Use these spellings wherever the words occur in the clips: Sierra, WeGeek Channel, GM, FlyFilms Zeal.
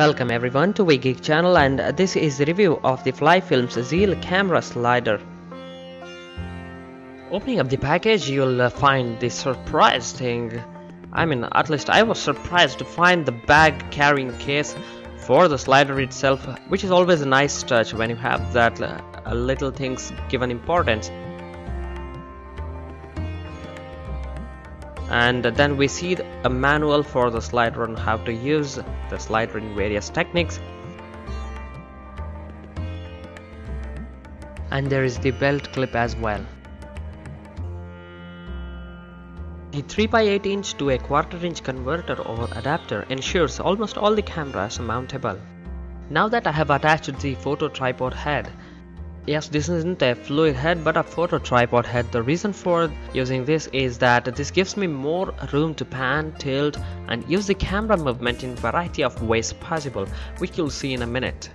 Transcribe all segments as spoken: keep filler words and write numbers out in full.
Welcome everyone to WeGeek Channel, and this is the review of the FlyFilms Zeal camera slider. Opening up the package, you'll find the surprise thing. I mean, at least I was surprised to find the bag carrying case for the slider itself, which is always a nice touch when you have that uh, little things given importance. And then we see a manual for the slider on how to use the slider in various techniques, and there is the belt clip as well. The three by eight inch to a quarter inch converter or adapter ensures almost all the cameras are mountable. Now that I have attached the photo tripod head, yes, this isn't a fluid head but a photo tripod head. The reason for using this is that this gives me more room to pan, tilt and use the camera movement in variety of ways possible, which you'll see in a minute.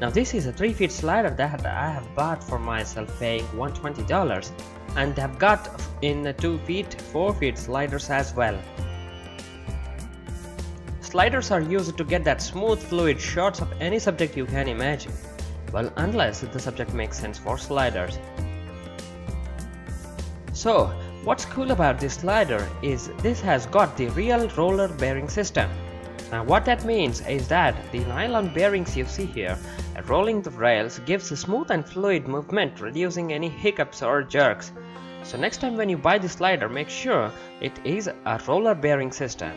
Now this is a three feet slider that I have bought for myself, paying one hundred twenty dollars, and I've got in two feet, four feet sliders as well. Sliders are used to get that smooth fluid shots of any subject you can imagine. Well, unless the subject makes sense for sliders. So, what's cool about this slider is this has got the real roller bearing system. Now what that means is that the nylon bearings you see here rolling the rails gives a smooth and fluid movement, reducing any hiccups or jerks. So next time when you buy the slider, make sure it is a roller bearing system.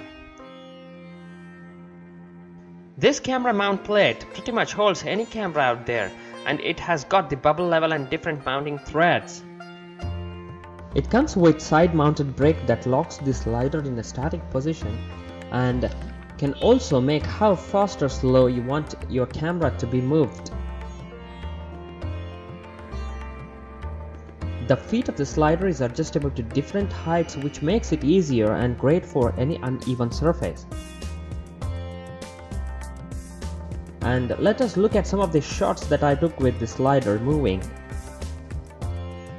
This camera mount plate pretty much holds any camera out there, and it has got the bubble level and different mounting threads. It comes with side mounted brake that locks the slider in a static position and can also make how fast or slow you want your camera to be moved. The feet of the slider is adjustable to different heights, which makes it easier and great for any uneven surface. And let us look at some of the shots that I took with the slider moving.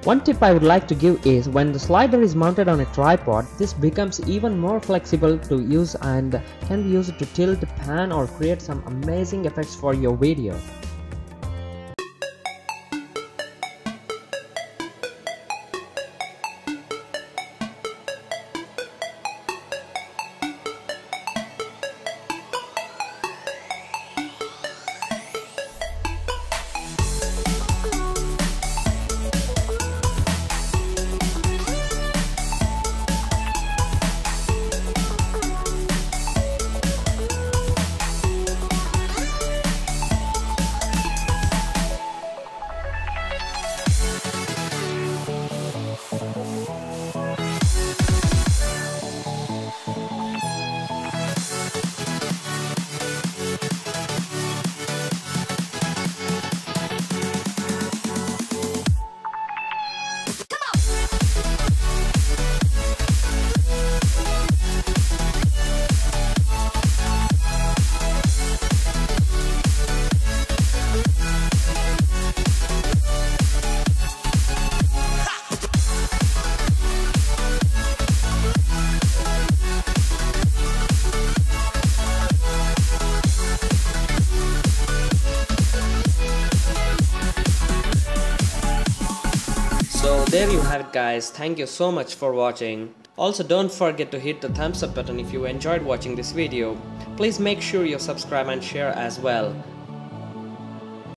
One tip I would like to give is, when the slider is mounted on a tripod, this becomes even more flexible to use and can be used to tilt, pan or create some amazing effects for your video. So there you have it guys, thank you so much for watching. Also don't forget to hit the thumbs up button if you enjoyed watching this video. Please make sure you subscribe and share as well.